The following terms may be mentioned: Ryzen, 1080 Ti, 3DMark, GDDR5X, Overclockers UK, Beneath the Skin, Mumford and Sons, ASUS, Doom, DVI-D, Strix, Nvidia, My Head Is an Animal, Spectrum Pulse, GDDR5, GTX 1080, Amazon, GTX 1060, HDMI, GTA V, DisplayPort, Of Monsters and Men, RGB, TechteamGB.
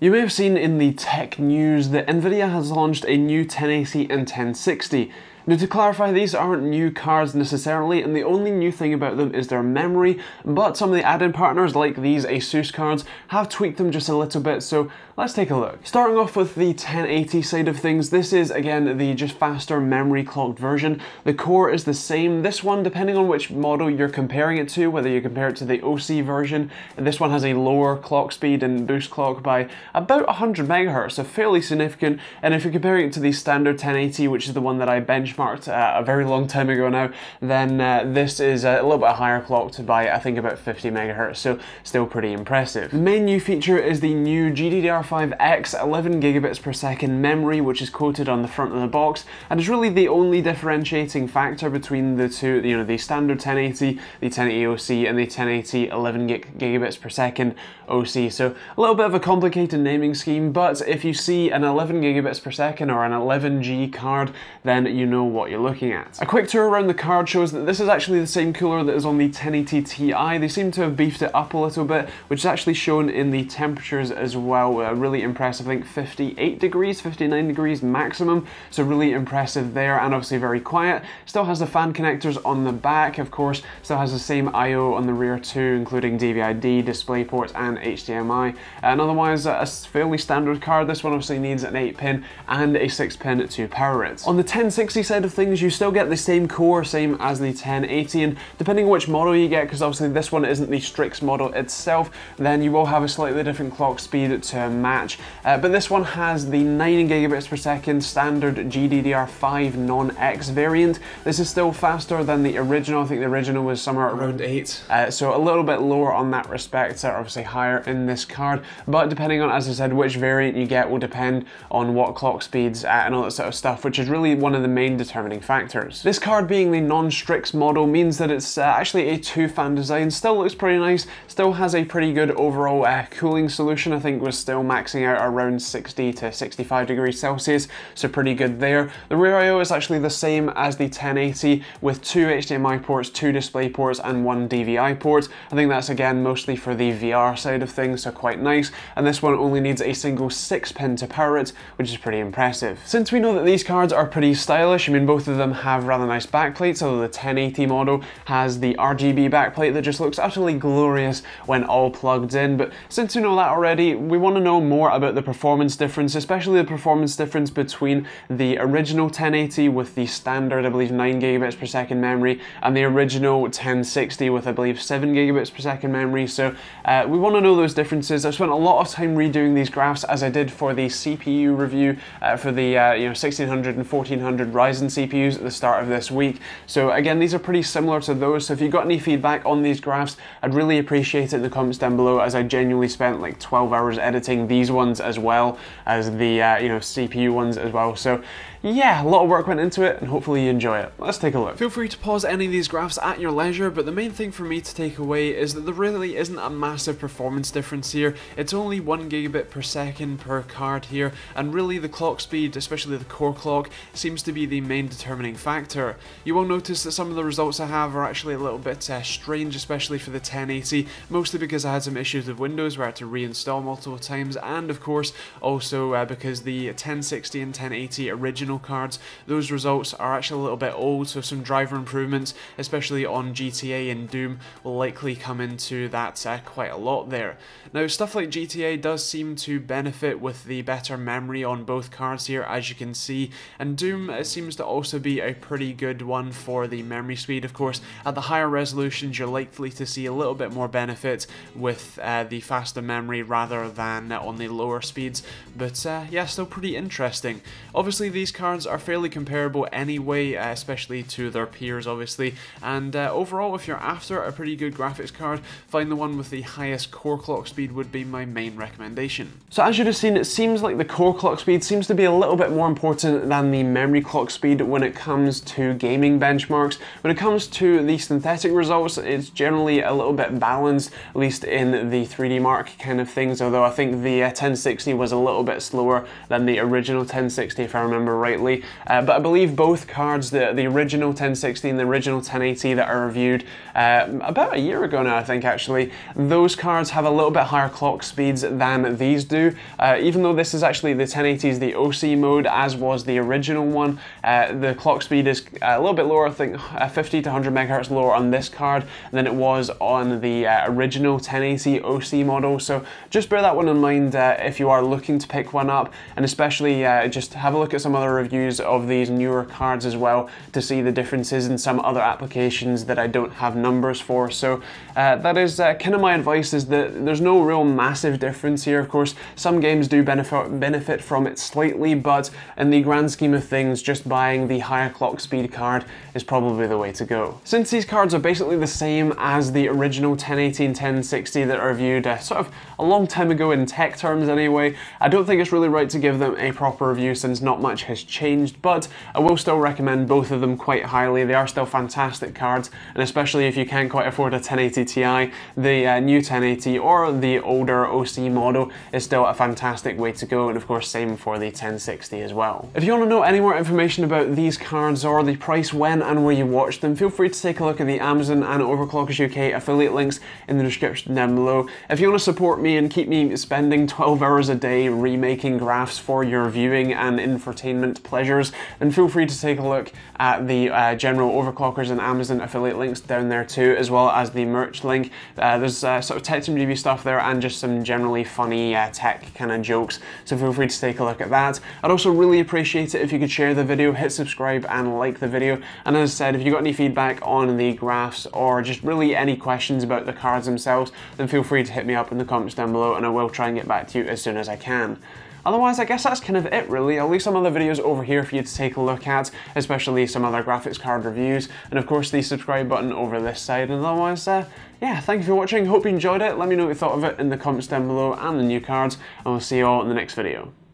You may have seen in the tech news that Nvidia has launched a new 1080 and 1060. Now, to clarify, these aren't new cards necessarily, and the only new thing about them is their memory, but some of the add-in partners like these ASUS cards have tweaked them just a little bit, so let's take a look. Starting off with the 1080 side of things, this is again the just faster memory clocked version. The core is the same. This one, depending on which model you're comparing it to, whether you compare it to the OC version, this one has a lower clock speed and boost clock by about 100 megahertz, so fairly significant. And if you're comparing it to the standard 1080, which is the one that I benchmarked a very long time ago now, then this is a little bit higher clocked by I think about 50 megahertz, so still pretty impressive. The main new feature is the new GDDR5X 11 gigabits per second memory, which is quoted on the front of the box, and is really the only differentiating factor between the two, you know, the standard 1080, the 1080 OC, and the 1080 11 gigabits per second OC. So a little bit of a complicated naming scheme, but if you see an 11 gigabits per second or an 11G card, then you know what you're looking at. A quick tour around the card shows that this is actually the same cooler that is on the 1080 Ti. They seem to have beefed it up a little bit, which is actually shown in the temperatures as well. Really impressive, I think 58 degrees, 59 degrees maximum, so really impressive there, and obviously very quiet. Still has the fan connectors on the back, of course, still has the same I/O on the rear too, including DVI-D, DisplayPort, and HDMI. And otherwise, a fairly standard card. This one obviously needs an 8-pin and a 6-pin to power it. On the 1060 side of things, you still get the same core, same as the 1080, and depending on which model you get, because obviously this one isn't the Strix model itself, then you will have a slightly different clock speed to match. But this one has the 9 gigabits per second standard GDDR5 non-X variant. This is still faster than the original. I think the original was somewhere around 8. So a little bit lower on that respect, so obviously higher in this card, but depending on, as I said, which variant you get will depend on what clock speeds and all that sort of stuff, which is really one of the main determining factors. This card being the non-Strix model means that it's actually a two-fan design. Still looks pretty nice, still has a pretty good overall cooling solution. I think was still maxing out around 60 to 65 degrees Celsius, so pretty good there. The rear I/O is actually the same as the 1080 with 2 HDMI ports, 2 display ports, and 1 DVI port. I think that's again mostly for the VR side of things, so quite nice. And this one only needs a single 6-pin to power it, which is pretty impressive. Since we know that these cards are pretty stylish, I mean both of them have rather nice backplates, although the 1080 model has the RGB backplate that just looks utterly glorious when all plugged in. But since we know that already, we want to know more about the performance difference, especially the performance difference between the original 1080 with the standard, I believe, 9 gigabits per second memory, and the original 1060 with, I believe, 7 gigabits per second memory. So we want to know those differences. I spent a lot of time redoing these graphs, as I did for the CPU review for the 1600 and 1400 Ryzen CPUs at the start of this week. So again, these are pretty similar to those. So if you've got any feedback on these graphs, I'd really appreciate it in the comments down below, as I genuinely spent like 12 hours editing these ones as well as the CPU ones as well. So yeah, a lot of work went into it, and hopefully you enjoy it. Let's take a look. Feel free to pause any of these graphs at your leisure, but the main thing for me to take away is that there really isn't a massive performance difference here. It's only 1 gigabit per second per card here, and really the clock speed, especially the core clock, seems to be the main determining factor. You will notice that some of the results I have are actually a little bit strange, especially for the 1080, mostly because I had some issues with Windows where I had to reinstall multiple times, and of course also because the 1060 and 1080 original cards, those results are actually a little bit old, so some driver improvements, especially on GTA and Doom, will likely come into that quite a lot there. Now, stuff like GTA does seem to benefit with the better memory on both cards here, as you can see, and Doom seems to also be a pretty good one for the memory speed. Of course, at the higher resolutions, you're likely to see a little bit more benefit with the faster memory rather than on the lower speeds, but yeah, still pretty interesting. Obviously, these cards are fairly comparable anyway, especially to their peers obviously, and overall if you're after a pretty good graphics card, find the one with the highest core clock speed would be my main recommendation. So as you'd have seen, it seems like the core clock speed seems to be a little bit more important than the memory clock speed copied when it comes to gaming benchmarks. When it comes to the synthetic results, it's generally a little bit balanced, at least in the 3DMark kind of things, although I think the 1060 was a little bit slower than the original 1060, if I remember rightly. But I believe both cards, the original 1060 and the original 1080 that I reviewed about a year ago now, I think actually, those cards have a little bit higher clock speeds than these do. Even though this is actually the 1080's the OC mode, as was the original one, the clock speed is a little bit lower, I think 50 to 100 megahertz lower on this card than it was on the original 1080 OC model. So just bear that one in mind if you are looking to pick one up, and especially just have a look at some other reviews of these newer cards as well to see the differences in some other applications that I don't have numbers for. So that is kind of my advice, is that there's no real massive difference here. Of course, some games do benefit from it slightly, but in the grand scheme of things, just buying the higher clock speed card is probably the way to go. Since these cards are basically the same as the original 1080 and 1060 that I reviewed sort of a long time ago in tech terms anyway, I don't think it's really right to give them a proper review since not much has changed, but I will still recommend both of them quite highly. They are still fantastic cards, and especially if you can't quite afford a 1080 Ti, the new 1080 or the older OC model is still a fantastic way to go, and of course same for the 1060 as well. If you want to know any more information about these cards or the price, when and where you watch them, feel free to take a look at the Amazon and Overclockers UK affiliate links in the description down below. If you want to support me and keep me spending 12 hours a day remaking graphs for your viewing and infotainment pleasures, then feel free to take a look at the general Overclockers and Amazon affiliate links down there too, as well as the merch link. There's sort of TechteamGB stuff there and just some generally funny tech kind of jokes, so feel free to take a look at that. I'd also really appreciate it if you could share the video, hit subscribe and like the video, and as I said, if you got any feedback on the graphs or just really any questions about the cards themselves, then feel free to hit me up in the comments down below and I will try and get back to you as soon as I can. Otherwise, I guess that's kind of it really. I'll leave some other videos over here for you to take a look at, especially some other graphics card reviews, and of course the subscribe button over this side. And otherwise, yeah, thank you for watching, hope you enjoyed it. Let me know what you thought of it in the comments down below and the new cards, and we'll see you all in the next video.